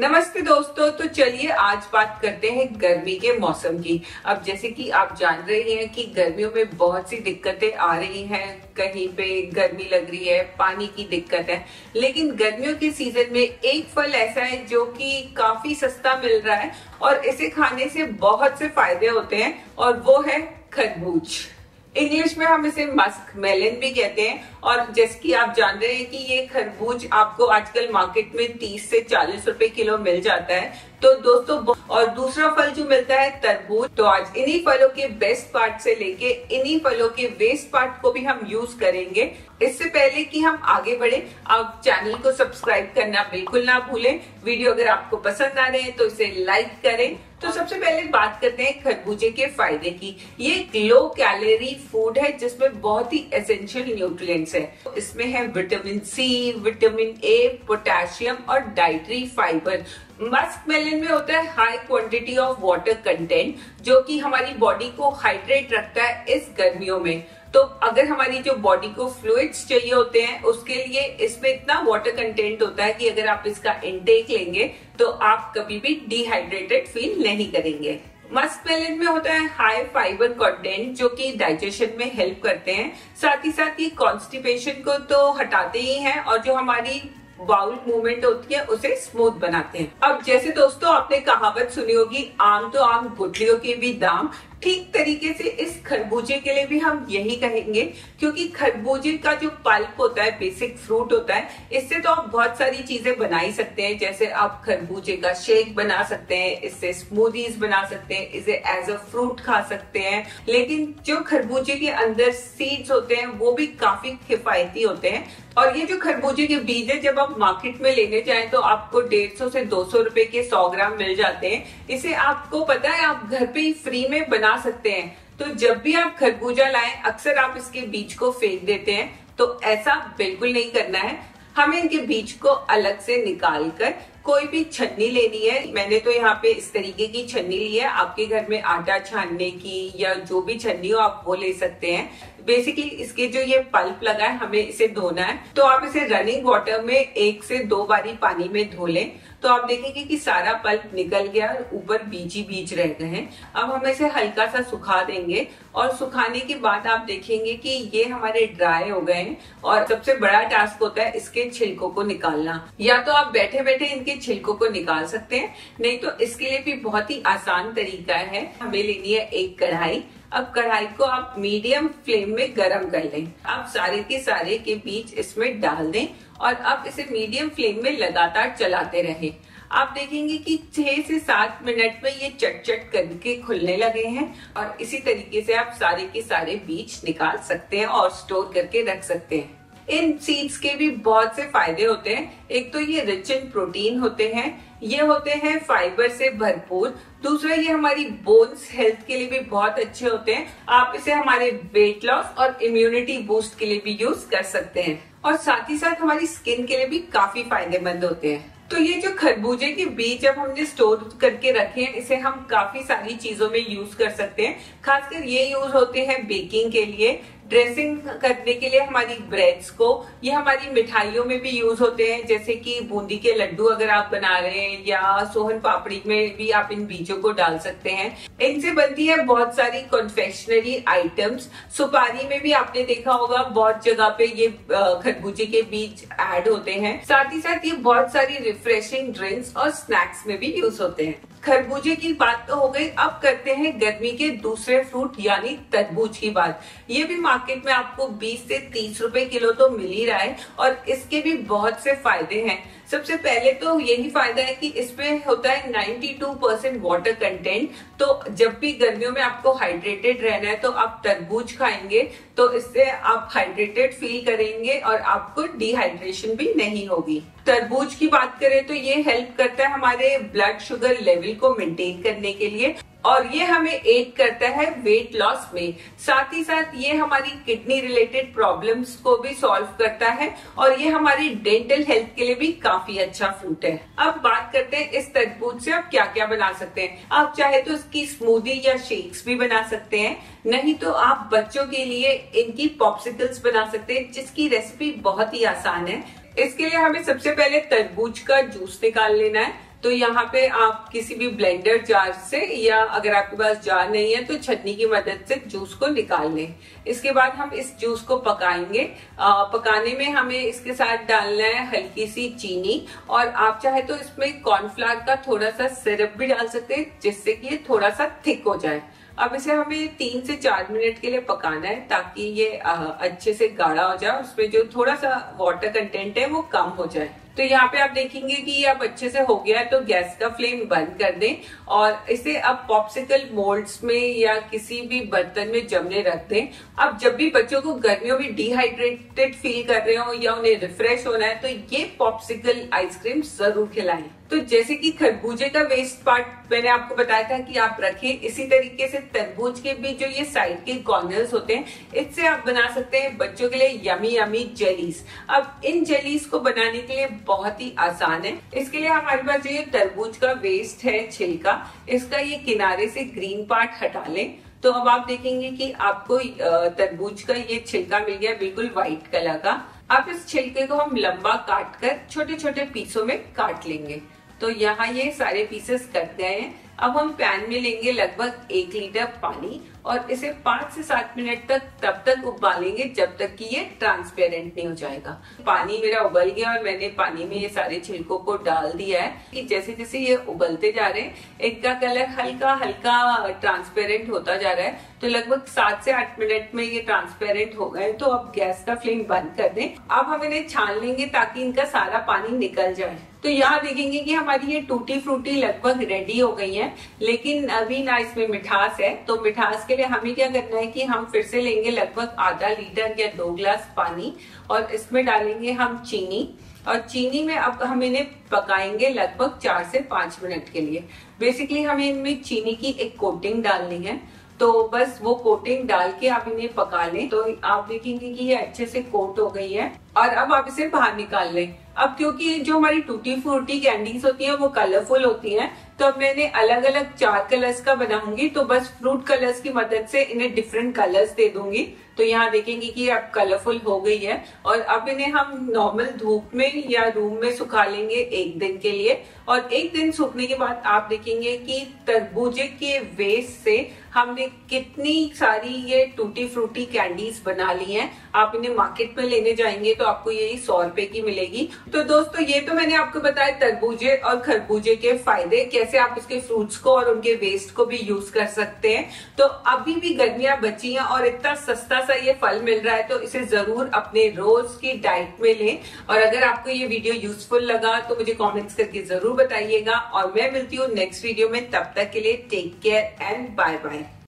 नमस्ते दोस्तों, तो चलिए आज बात करते हैं गर्मी के मौसम की। अब जैसे कि आप जान रहे हैं कि गर्मियों में बहुत सी दिक्कतें आ रही हैं, कहीं पे गर्मी लग रही है, पानी की दिक्कत है, लेकिन गर्मियों के सीजन में एक फल ऐसा है जो कि काफी सस्ता मिल रहा है और इसे खाने से बहुत से फायदे होते हैं और वो है खरबूज। इंग्लिश में हम इसे मस्क मेलन भी कहते हैं और जैसे कि आप जान रहे हैं कि ये खरबूज आपको आजकल मार्केट में 30 से 40 रुपए किलो मिल जाता है। तो दोस्तों, और दूसरा फल जो मिलता है तरबूज। तो आज इन्हीं फलों के बेस्ट पार्ट से लेके इन्हीं फलों के वेस्ट पार्ट को भी हम यूज करेंगे। इससे पहले कि हम आगे बढ़े, आप चैनल को सब्सक्राइब करना बिल्कुल ना भूलें। वीडियो अगर आपको पसंद आ रहे हैं तो इसे लाइक करें। तो सबसे पहले बात करते हैं खरबूजे के फायदे की। ये एक लो कैलोरी फूड है जिसमें बहुत ही एसेंशियल न्यूट्रिएंट्स है। इसमें है vitamin C, vitamin A, potassium और डाइटरी फाइबर। मस्क मेलन में होता है high quantity of water content जो कि हमारी बॉडी को हाइड्रेट रखता है इस गर्मियों में। तो अगर हमारी जो बॉडी को फ्लूइड्स चाहिए होते हैं उसके लिए इसमें इतना वाटर कंटेंट होता है कि अगर आप इसका इंटेक लेंगे तो आप कभी भी डिहाइड्रेटेड फील नहीं करेंगे। मस्क मेलन में होता है हाई फाइबर कंटेंट जो कि डाइजेशन में हेल्प करते हैं, साथ ही साथ ये कॉन्स्टिपेशन को तो हटाते ही हैं और जो हमारी बाउल मूवमेंट होती है उसे स्मूथ बनाते हैं। अब जैसे दोस्तों आपने कहावत सुनी होगी, आम तो आम गुठलियों के भी दाम, ठीक तरीके से इस खरबूजे के लिए भी हम यही कहेंगे, क्योंकि खरबूजे का जो पल्प होता है, बेसिक फ्रूट होता है, इससे तो आप बहुत सारी चीजें बना ही सकते हैं। जैसे आप खरबूजे का शेक बना सकते हैं, इससे स्मूदीज बना सकते हैं, इसे एज अ फ्रूट खा सकते हैं। लेकिन जो खरबूजे के अंदर सीड्स होते हैं वो भी काफी किफायती होते हैं और ये जो खरबूजे के बीज है, जब आप मार्केट में लेने जाए तो आपको 150 से 200 रुपए के 100 ग्राम मिल जाते हैं। इसे आपको पता है आप घर पे ही फ्री में बना सकते हैं। तो जब भी आप खरबूजा लाएं, अक्सर आप इसके बीज को फेंक देते हैं, तो ऐसा बिल्कुल नहीं करना है। हमें इनके बीज को अलग से निकाल कर कोई भी छन्नी लेनी है। मैंने तो यहाँ पे इस तरीके की छन्नी ली है, आपके घर में आटा छानने की या जो भी छन्नी हो आप वो ले सकते हैं। बेसिकली इसके जो ये पल्प लगा है हमें इसे धोना है, तो आप इसे रनिंग वाटर में 1 से 2 बारी पानी में धो लें। तो आप देखेंगे कि सारा पल्प निकल गया और ऊपर बीज ही बीज रह गए हैं। अब हम इसे हल्का सा सुखा देंगे और सुखाने के बाद आप देखेंगे कि ये हमारे ड्राई हो गए हैं। और सबसे बड़ा टास्क होता है इसके छिलकों को निकालना। या तो आप बैठे बैठे इनके छिलकों को निकाल सकते हैं, नहीं तो इसके लिए भी बहुत ही आसान तरीका है। हमें लेनी है एक कढ़ाई। अब कढ़ाई को आप मीडियम फ्लेम में गरम कर लें। आप सारे के बीज इसमें डाल दें और अब इसे मीडियम फ्लेम में लगातार चलाते रहें। आप देखेंगे कि 6 से 7 मिनट में ये चट-चट करके खुलने लगे हैं और इसी तरीके से आप सारे के बीज निकाल सकते हैं और स्टोर करके रख सकते हैं। इन सीड्स के भी बहुत से फायदे होते हैं। एक तो ये रिच इन प्रोटीन होते हैं, ये होते हैं फाइबर से भरपूर। दूसरा, ये हमारी बोन्स हेल्थ के लिए भी बहुत अच्छे होते हैं। आप इसे हमारे वेट लॉस और इम्यूनिटी बूस्ट के लिए भी यूज कर सकते हैं और साथ ही साथ हमारी स्किन के लिए भी काफी फायदेमंद होते हैं। तो ये जो खरबूजे के बीज अब हमने स्टोर करके रखे हैं, इसे हम काफी सारी चीजों में यूज कर सकते हैं। खासकर ये यूज होते हैं बेकिंग के लिए, ड्रेसिंग करने के लिए हमारी ब्रेड्स को, ये हमारी मिठाइयों में भी यूज होते हैं। जैसे कि बूंदी के लड्डू अगर आप बना रहे हैं या सोहन पापड़ी में भी आप इन बीजों को डाल सकते हैं। इनसे बनती है बहुत सारी कन्फेक्शनरी आइटम्स। सुपारी में भी आपने देखा होगा बहुत जगह पे ये खरबूजे के बीज ऐड होते हैं। साथ ही साथ ये बहुत सारी रिफ्रेशिंग ड्रिंक्स और स्नैक्स में भी यूज होते हैं। खरबूजे की बात तो हो गई, अब करते हैं गर्मी के दूसरे फ्रूट यानी तरबूज की बात। ये भी मार्केट में आपको 20 से 30 रुपए किलो तो मिल ही रहा है और इसके भी बहुत से फायदे हैं। सबसे पहले तो यही फायदा है कि इसमें होता है 92% वाटर कंटेंट। तो जब भी गर्मियों में आपको हाइड्रेटेड रहना है तो आप तरबूज खाएंगे, तो इससे आप हाइड्रेटेड फील करेंगे और आपको डिहाइड्रेशन भी नहीं होगी। तरबूज की बात करें तो ये हेल्प करता है हमारे ब्लड शुगर लेवल को मेंटेन करने के लिए और ये हमें एड करता है वेट लॉस में। साथ ही साथ ये हमारी किडनी रिलेटेड प्रॉब्लम्स को भी सॉल्व करता है और ये हमारी डेंटल हेल्थ के लिए भी काफी अच्छा फ्रूट है। अब बात करते हैं इस तरबूज से आप क्या क्या बना सकते हैं। आप चाहे तो इसकी स्मूदी या शेक्स भी बना सकते हैं, नहीं तो आप बच्चों के लिए इनकी पॉप्सिकल्स बना सकते हैं, जिसकी रेसिपी बहुत ही आसान है। इसके लिए हमें सबसे पहले तरबूज का जूस निकाल लेना है। तो यहाँ पे आप किसी भी ब्लेंडर जार से या अगर आपके पास जार नहीं है तो छन्नी की मदद से जूस को निकाल लें। इसके बाद हम इस जूस को पकाएंगे। पकाने में हमें इसके साथ डालना है हल्की सी चीनी, और आप चाहे तो इसमें कॉर्नफ्लावर का थोड़ा सा सिरप भी डाल सकते हैं जिससे कि ये थोड़ा सा थिक हो जाए। अब इसे हमें 3 से 4 मिनट के लिए पकाना है ताकि ये अच्छे से गाढ़ा हो जाए, उसमें जो थोड़ा सा वाटर कंटेंट है वो कम हो जाए। तो यहाँ पे आप देखेंगे कि ये अब अच्छे से हो गया है, तो गैस का फ्लेम बंद कर दें और इसे अब पॉप्सिकल मोल्ड्स में या किसी भी बर्तन में जमने रख दें। अब जब भी बच्चों को गर्मियों में डिहाइड्रेटेड फील कर रहे हो या उन्हें रिफ्रेश होना है तो ये पॉप्सिकल आइसक्रीम जरूर खिलाएं। तो जैसे कि खरबूजे का वेस्ट पार्ट मैंने आपको बताया था कि आप रखें, इसी तरीके से तरबूज के भी जो ये साइड के कॉर्नर्स होते हैं इससे आप बना सकते हैं बच्चों के लिए यमी यमी जेलीज। अब इन जेलीज को बनाने के लिए बहुत ही आसान है। इसके लिए हमारे पास जो ये तरबूज का वेस्ट है छिलका, इसका ये किनारे से ग्रीन पार्ट हटा लें। तो अब आप देखेंगे कि आपको तरबूज का ये छिलका मिल गया बिल्कुल व्हाइट कलर का। अब इस छिलके को हम लंबा काट कर छोटे छोटे पीसों में काट लेंगे। तो यहाँ ये सारे पीसेस कट गए हैं। अब हम पैन में लेंगे लगभग 1 लीटर पानी और इसे 5 से 7 मिनट तक तब तक उबालेंगे जब तक कि ये ट्रांसपेरेंट नहीं हो जाएगा। पानी मेरा उबल गया और मैंने पानी में ये सारे छिलकों को डाल दिया है। कि जैसे जैसे ये उबलते जा रहे हैं इनका कलर हल्का हल्का ट्रांसपेरेंट होता जा रहा है। तो लगभग 7 से 8 मिनट में ये ट्रांसपेरेंट हो गए। तो अब गैस का फ्लेम बंद कर दें। अब हम इन्हें छान लेंगे ताकि इनका सारा पानी निकल जाए। तो यहाँ देखेंगे कि हमारी ये टूटी फ्रूटी लगभग रेडी हो गई है, लेकिन अभी ना इसमें मिठास है। तो मिठास के लिए हमें क्या करना है कि हम फिर से लेंगे लगभग 1/2 लीटर या 2 ग्लास पानी और इसमें डालेंगे हम चीनी, और चीनी में अब हम इन्हें पकाएंगे लगभग 4 से 5 मिनट के लिए। बेसिकली हमें इनमें चीनी की एक कोटिंग डालनी है, तो बस वो कोटिंग डाल के आप इन्हें पका लें। तो आप देखेंगे कि ये अच्छे से कोट हो गई है और अब आप इसे बाहर निकाल लें। अब क्योंकि जो हमारी टूटी फ्रूटी कैंडीज होती हैं वो कलरफुल होती हैं, तो अब मैंने अलग अलग 4 कलर्स का बनाऊंगी। तो बस फ्रूट कलर्स की मदद से इन्हें डिफरेंट कलर्स दे दूंगी। तो यहाँ देखेंगे कि अब कलरफुल हो गई है और अब इन्हें हम नॉर्मल धूप में या रूम में सुखा लेंगे 1 दिन के लिए। और 1 दिन सूखने के बाद आप देखेंगे कि तरबूजे के वेस्ट से हमने कितनी सारी ये टूटी फ्रूटी कैंडीज बना ली हैं। आप इन्हें मार्केट में लेने जाएंगे तो आपको यही 100 रुपए की मिलेगी। तो दोस्तों ये तो मैंने आपको बताया तरबूजे और खरबूजे के फायदे, कैसे आप उसके फ्रूट्स को और उनके वेस्ट को भी यूज कर सकते हैं। तो अभी भी गर्मियां बची हैं और इतना सस्ता सा ये फल मिल रहा है, तो इसे जरूर अपने रोज की डाइट में लें। और अगर आपको ये वीडियो यूजफुल लगा तो मुझे कॉमेंट्स करके जरूर बताइएगा और मैं मिलती हूँ नेक्स्ट वीडियो में। तब तक के लिए take care and bye bye.